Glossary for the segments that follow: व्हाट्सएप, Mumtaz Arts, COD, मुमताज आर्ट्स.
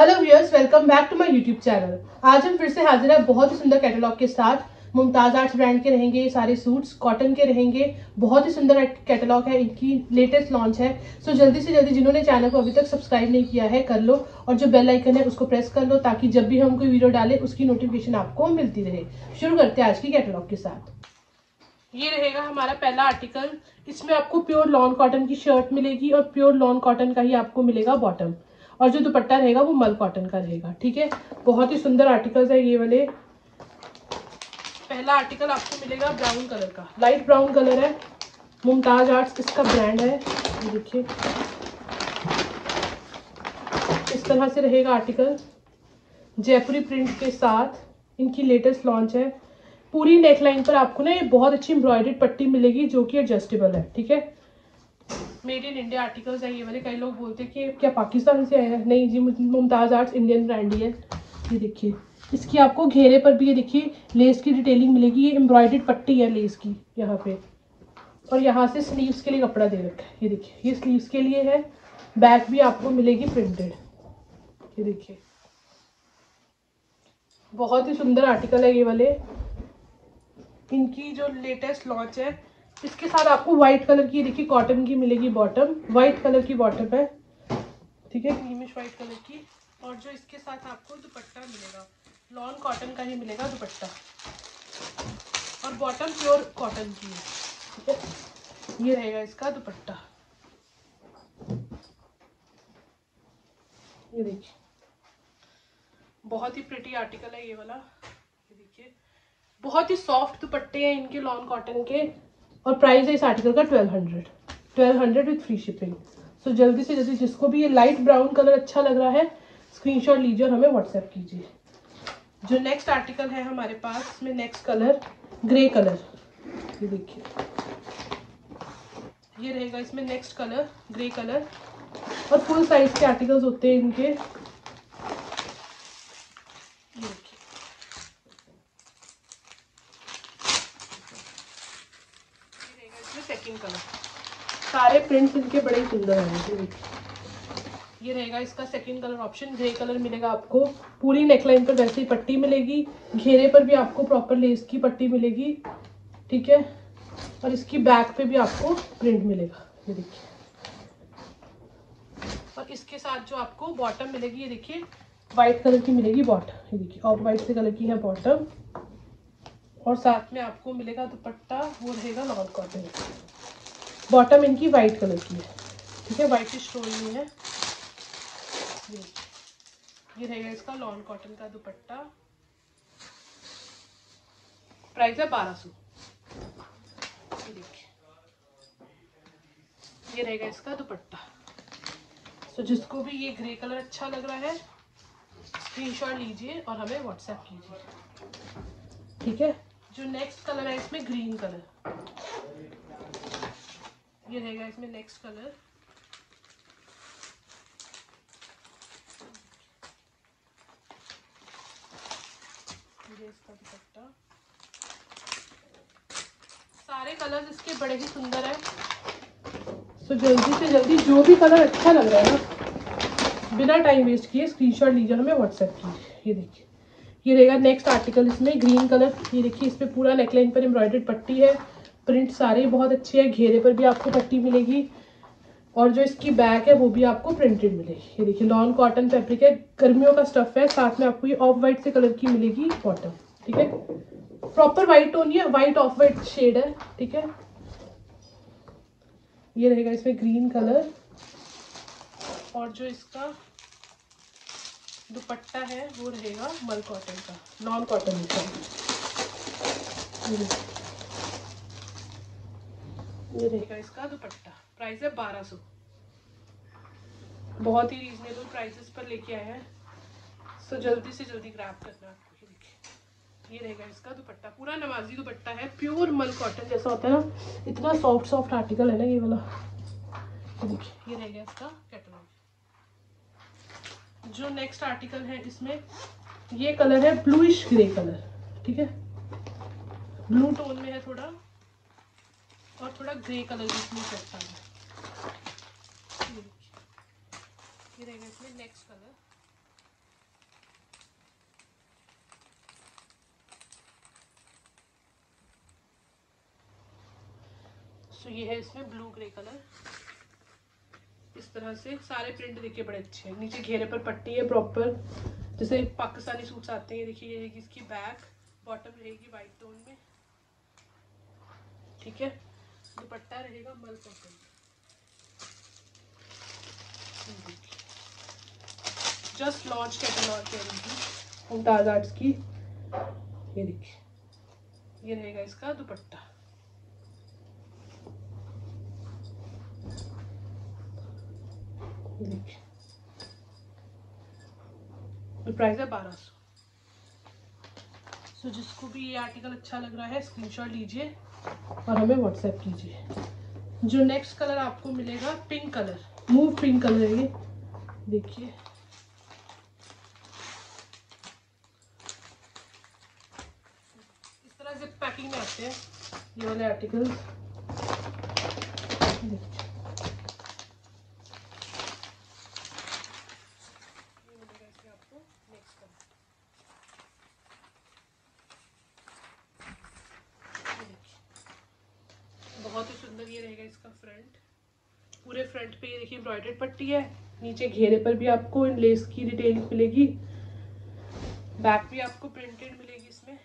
Hello viewers, welcome back to my YouTube channel. आज हम फिर से हाजिर हैं बहुत ही सुंदर कैटलॉग के साथ। मुमताज आर्ट्स ब्रांड के रहेंगे सारे सूट्स, कॉटन के रहेंगे। बहुत ही सुंदर कैटलॉग है, इनकी लेटेस्ट लॉन्च है। सो जल्दी से जल्दी जिन्होंने चैनल को अभी तक सब्सक्राइब नहीं किया है कर लो, और जो बेल आइकन है उसको प्रेस कर लो ताकि जब भी हम कोई वीडियो डालें उसकी नोटिफिकेशन आपको मिलती रहे। शुरू करते हैं आज की कैटलॉग के साथ। ये रहेगा हमारा पहला आर्टिकल। इसमें आपको प्योर लॉन कॉटन की शर्ट मिलेगी और प्योर लॉन कॉटन का ही आपको मिलेगा बॉटम, और जो दुपट्टा रहेगा वो मल कॉटन का रहेगा। ठीक है, बहुत ही सुंदर आर्टिकल्स है ये वाले। पहला आर्टिकल आपको मिलेगा ब्राउन कलर का, लाइट ब्राउन कलर है। मुमताज आर्ट्स इसका ब्रांड है। ये देखिए इस तरह से रहेगा आर्टिकल, जयपुरी प्रिंट के साथ। इनकी लेटेस्ट लॉन्च है। पूरी नेकलाइन पर आपको ना ये बहुत अच्छी एम्ब्रॉयडर्ड पट्टी मिलेगी जो कि एडजस्टेबल है। ठीक है, मेड इन इंडिया आर्टिकल्स है ये वाले। कई लोग बोलते हैं कि क्या पाकिस्तान से आया है? नहीं जी, मुमताज आर्ट्स इंडियन ब्रांड ही है। ये देखिए इसकी आपको घेरे पर भी ये देखिए लेस की डिटेलिंग मिलेगी। ये एम्ब्रॉयडर्ड पट्टी है लेस की यहाँ पे, और यहाँ से स्लीव्स के लिए कपड़ा दे रखा है। ये देखिए ये स्लीव्स के लिए है। बैक भी आपको मिलेगी प्रिंटेड। ये देखिए बहुत ही सुंदर आर्टिकल है ये वाले। इनकी जो लेटेस्ट लॉन्च है, इसके साथ आपको व्हाइट कलर की देखिए कॉटन की मिलेगी बॉटम। व्हाइट कलर की बॉटम है, ठीक है, क्रीमिश व्हाइट कलर की। और जो इसके साथ आपको दुपट्टा मिलेगा लॉन कॉटन का ही मिलेगा दुपट्टा, और बॉटम प्योर कॉटन की है। ठीक है, ये रहेगा इसका दुपट्टा। ये देखिए बहुत ही प्रिटी आर्टिकल है ये वाला। ये देखिए बहुत ही सॉफ्ट दुपट्टे हैं इनके लॉन कॉटन के, और प्राइस है इस आर्टिकल का 1200 विथ फ्री शिपिंग। सो जल्दी से जल्दी जिसको भी ये लाइट ब्राउन कलर अच्छा लग रहा है स्क्रीनशॉट लीजिए और हमें व्हाट्सएप कीजिए। जो नेक्स्ट आर्टिकल है हमारे पास में, नेक्स्ट कलर ग्रे कलर। ये देखिए ये रहेगा इसमें नेक्स्ट कलर ग्रे कलर, और फुल साइज के आर्टिकल्स होते हैं इनके। सेकंड कलर, सारे प्रिंट्स इनके बड़े सुंदर हैं। ये रहेगा इसका second colour option. Grey colour मिलेगा आपको। पूरी नेकलाइन पर वैसे ही पट्टी मिलेगी, घेरे पर भी आपको प्रॉपर लेस की पट्टी मिलेगी। ठीक है, और इसकी बैक पे भी आपको प्रिंट मिलेगा। ये देखिए, और इसके साथ जो आपको बॉटम मिलेगी ये देखिए वाइट कलर की मिलेगी बॉटम। ये देखिए और वाइट से कलर की है बॉटम, और साथ में आपको मिलेगा दुपट्टा, वो रहेगा लॉन कॉटन। बॉटम इनकी वाइट कलर की है, ठीक है, वाइटिश स्टोन में है। ये रहेगा इसका लॉन कॉटन का दुपट्टा। प्राइस है 1200। ये रहेगा इसका दुपट्टा। तो जिसको भी ये ग्रे कलर अच्छा लग रहा है स्क्रीनशॉट लीजिए और हमें व्हाट्सएप कीजिए। ठीक है, जो नेक्स्ट कलर है इसमें ग्रीन कलर। ये रहेगा इसमें नेक्स्ट कलर। ये इसका दुपट्टा। सारे कलर्स इसके बड़े ही सुंदर हैं। सो जल्दी से जल्दी जो भी कलर अच्छा लग रहा है ना, बिना टाइम वेस्ट किए स्क्रीनशॉट लीजिए, हमें व्हाट्सएप कीजिए। ये देखिए ये रहेगा नेक्स्ट आर्टिकल इसमें ग्रीन कलर। ये देखिए इस पर पूरा नेकलाइन पर एम्ब्रॉयडर्ड पट्टी है। प्रिंट सारे बहुत अच्छे हैं, घेरे पर भी आपको पट्टी मिलेगी, और जो इसकी बैक है वो भी आपको प्रिंटेड मिलेगी। ये देखिए लॉन कॉटन फैब्रिक है, गर्मियों का स्टफ है। साथ में आपको ये ऑफ वाइट से कलर की मिलेगी बॉटम। ठीक है, प्रॉपर वाइट टोन है, वाइट ऑफ वाइट शेड है। ठीक है, ये रहेगा इसमें ग्रीन कलर, और जो इसका दुपट्टा है वो रहेगा मल कॉटन का, नॉन कॉटन का। ये रहेगा इसका दुपट्टा। प्राइस है 1200। बहुत ही रीजनेबल प्राइसेस पर लेके आए हैं, सो जल्दी से जल्दी ग्रैब करना। ये रहेगा इसका दुपट्टा, पूरा नमाजी दुपट्टा है, प्योर मल कॉटन जैसा होता है ना, इतना सॉफ्ट आर्टिकल है ना ये वाला। देखिए ये रहेगा इसका कैटलॉग। जो नेक्स्ट आर्टिकल है इसमें ये कलर है ब्लूइश ग्रे कलर। ठीक है, ब्लू टोन में है थोड़ा, और थोड़ा ग्रे कलर भी इसमें करता है। ये रहेगा इसमें नेक्स्ट कलर। सो ये है इसमें ब्लू ग्रे कलर। इस तरह से सारे प्रिंट देखिए बड़े अच्छे हैं। नीचे घेरे पर पट्टी है प्रॉपर, जैसे पाकिस्तानी सूट्स आते हैं। देखिए ये रहेगी इसकी बैक, बॉटम रहेगी वाइट टोन में, ठीक है। दुपट्टा रहेगा मल पकड़, जस्ट लॉन्च कैटलॉग कर रही थी मुमताज आर्ट्स की। ये देखिए ये रहेगा इसका दुपट्टा। देखिए प्राइस है 1200। सो जिसको भी ये आर्टिकल अच्छा लग रहा है स्क्रीनशॉट लीजिए और हमें व्हाट्सएप कीजिए। जो नेक्स्ट कलर आपको मिलेगा pink colour, mauve pink colour है ये। देखिए पैकिंग में आते हैं ये वाले आर्टिकल्स। आपको नेक्स्ट बहुत ही सुंदर ये रहेगा इसका फ्रंट। पूरे फ्रंट पे ये देखिए एम्ब्रॉयडर्ड पट्टी है, नीचे घेरे पर भी आपको इन लेस की डिटेल मिलेगी, बैक भी आपको प्रिंटेड मिलेगी इसमें,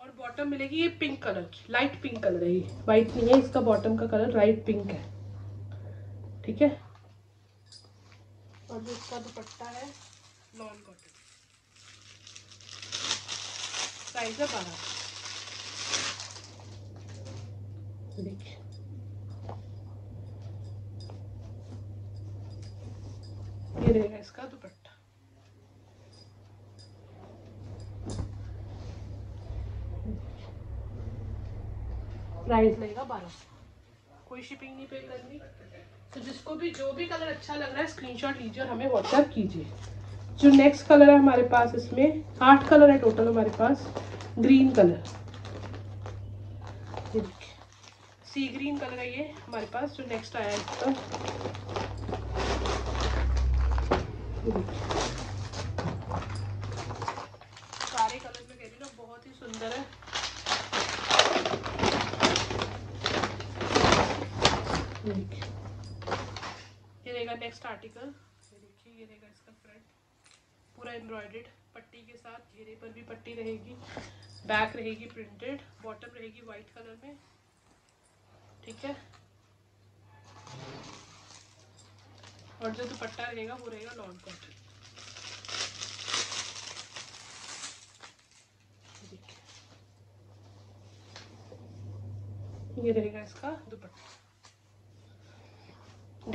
और बॉटम मिलेगी ये पिंक कलर की, लाइट पिंक कलर है ये, वाइट नहीं है इसका बॉटम का कलर, लाइट पिंक है, ठीक है। और जो इसका दुपट्टा है नॉन कॉटन, साइज है 12। देखिए ये रहेगा इसका दुपट्टा। प्राइस लगेगा 1200, कोई शिपिंग नहीं पे करनी। तो जिसको भी जो भी कलर अच्छा लग रहा है स्क्रीनशॉट लीजिए और हमें व्हाट्सएप कीजिए। जो नेक्स्ट कलर है हमारे पास, इसमें 8 कलर है टोटल हमारे पास। ग्रीन कलर, ये देखिए सी ग्रीन कलर है ये हमारे पास जो नेक्स्ट आया है इसका। सारे कलर में कह रही हूँ बहुत ही सुंदर है। ये रहेगा नेक्स्ट आर्टिकल। ये देखिए ये रहेगा इसका फ्रंट, पूरा एम्ब्रॉयडर्ड पट्टी के साथ, घेरे पर भी पट्टी रहेगी, बैक रहेगी प्रिंटेड, बॉटम रहेगी वाइट कलर में, ठीक है। और जो दुपट्टा रहेगा वो रहेगा लॉन कॉटन। देखिए ये रहेगा इसका दुपट्टा।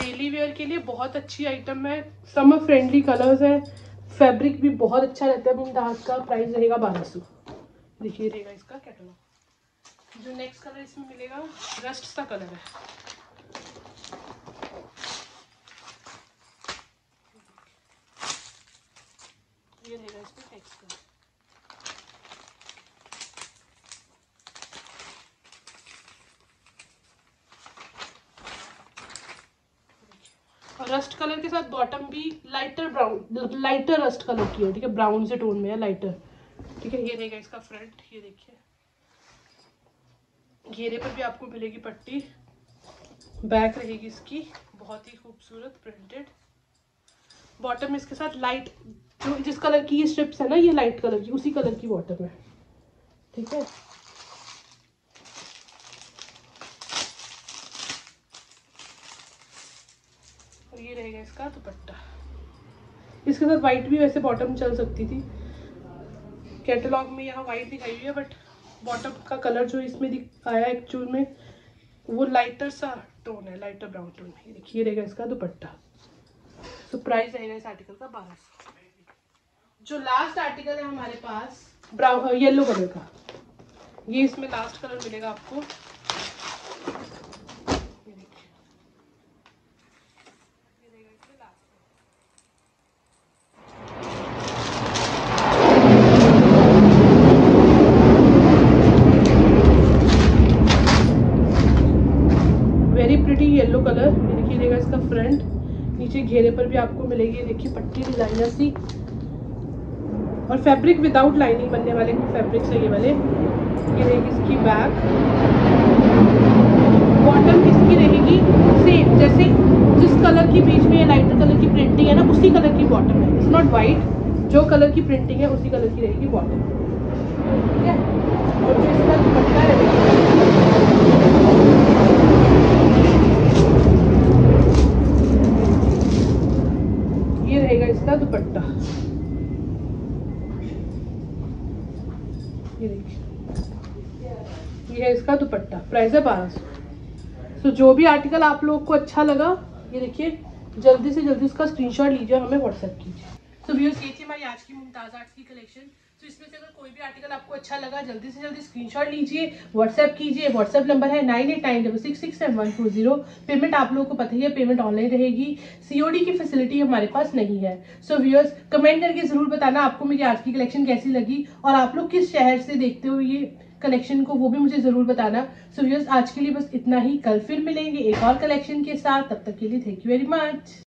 डेली वेयर के लिए बहुत अच्छी आइटम है, समर फ्रेंडली कलर्स है, फैब्रिक भी बहुत अच्छा रहता है मुमताज का। प्राइस रहेगा 1200। देखिए रहेगा इसका कैटलॉग। जो नेक्स्ट कलर इसमें मिलेगा रस्ट सा कलर है, ये रहेगा इसमें नेक्स्ट कलर। रस्ट कलर के साथ बॉटम भी lighter brown, lighter rust colour की है, ठीक है, ब्राउन से टोन में है, लाइटर, ठीक है। ये रहेगा इसका फ्रंट। ये देखिए घेरे पर भी आपको मिलेगी पट्टी, बैक रहेगी इसकी बहुत ही खूबसूरत प्रिंटेड, बॉटम इसके साथ लाइट, जो जिस कलर की ये स्ट्रिप्स है ना ये लाइट कलर की, उसी कलर की बॉटम है, ठीक है। ये रहेगा इसका दुपट्टा। इसके साथ वाइट भी वैसे बॉटम चल सकती थी, कैटलॉग में यहाँ वाइट दिखाई हुई है बट बॉटम का कलर जो इसमें दिखाया एक्चुअल में वो लाइटर सा टोन है, लाइटर ब्राउन टोन है। देखिए रहेगा इसका दुपट्टा। तो प्राइस रहेगा इस आर्टिकल का 1200। जो लास्ट आर्टिकल है हमारे पास ब्राउन येलो कलर का, ये इसमें लास्ट कलर मिलेगा आपको। येलो कलर, देखिए रहेगा इसका फ्रंट, नीचे घेरे पर भी आपको मिलेगी देखिए पट्टी डिजाइनर सी, और फैब्रिक विदाउट लाइनिंग बनने वाले फैब्रिक्स है ये वाले। ये रहेगी इसकी बैक, बॉटम होगी सेम, जैसे जिस कलर की बीच में लाइटर कलर की प्रिंटिंग है ना उसी कलर की बॉटम है, इट्स नॉट वाइट, जो कलर की प्रिंटिंग है उसी कलर की रहेगी बॉटम, ठीक है। और जो इसका दुपट्टा रहेगा ये रहेगा इसका दुपट्टा, ये देखिए ये है इसका दुपट्टा। प्राइस है 1200। सो जो भी आर्टिकल आप लोग को अच्छा लगा ये देखिए जल्दी से जल्दी उसका स्क्रीनशॉट लीजिए, हमें व्हाट्सएप कीजिए। तो व्यूअर्स ये थी हमारी आज की मुमताज़ आर्ट्स की कलेक्शन। तो इसमें से अगर कोई भी आर्टिकल आपको अच्छा लगा जल्दी से जल्दी स्क्रीनशॉट लीजिए, व्हाट्सएप कीजिए। व्हाट्सएप नंबर है 9896671140। पेमेंट आप लोगों को पता ही है, पेमेंट ऑनलाइन रहेगी, COD की फैसिलिटी हमारे पास नहीं है। सो व्यूअर्स कमेंट करके ज़रूर बताना आपको मेरी आज की कलेक्शन कैसी लगी और आप लोग किस शहर से देखते हो ये कलेक्शन को, वो भी मुझे ज़रूर बताना। सो व्यूअर्स आज के लिए बस इतना ही, कल फिर मिलेंगे एक और कलेक्शन के साथ, तब तक के लिए थैंक यू वेरी मच।